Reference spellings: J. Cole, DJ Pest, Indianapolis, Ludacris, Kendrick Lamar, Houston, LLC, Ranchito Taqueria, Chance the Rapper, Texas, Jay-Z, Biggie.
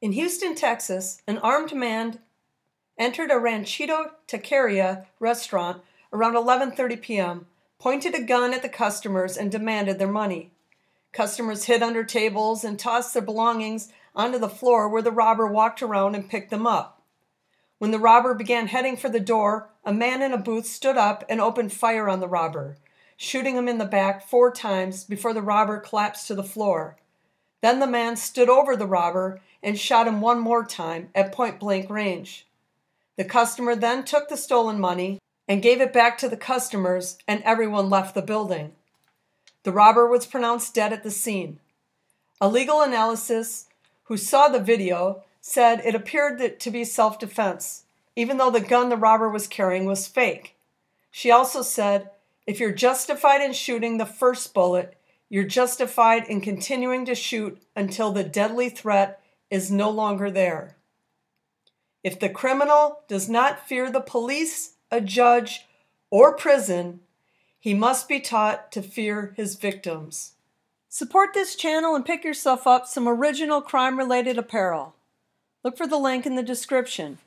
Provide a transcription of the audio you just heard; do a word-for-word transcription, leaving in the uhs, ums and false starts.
In Houston, Texas, an armed man entered a Ranchito Taqueria restaurant around eleven thirty p m, pointed a gun at the customers, and demanded their money. Customers hid under tables and tossed their belongings onto the floor, where the robber walked around and picked them up. When the robber began heading for the door, a man in a booth stood up and opened fire on the robber, shooting him in the back four times before the robber collapsed to the floor. Then the man stood over the robber and shot him one more time at point-blank range. The customer then took the stolen money and gave it back to the customers, and everyone left the building. The robber was pronounced dead at the scene. A legal analyst who saw the video said it appeared to be self-defense, even though the gun the robber was carrying was fake. She also said, "If you're justified in shooting the first bullet, you're justified in continuing to shoot until the deadly threat is no longer there." If the criminal does not fear the police, a judge, or prison, he must be taught to fear his victims. Support this channel and pick yourself up some original crime-related apparel. Look for the link in the description.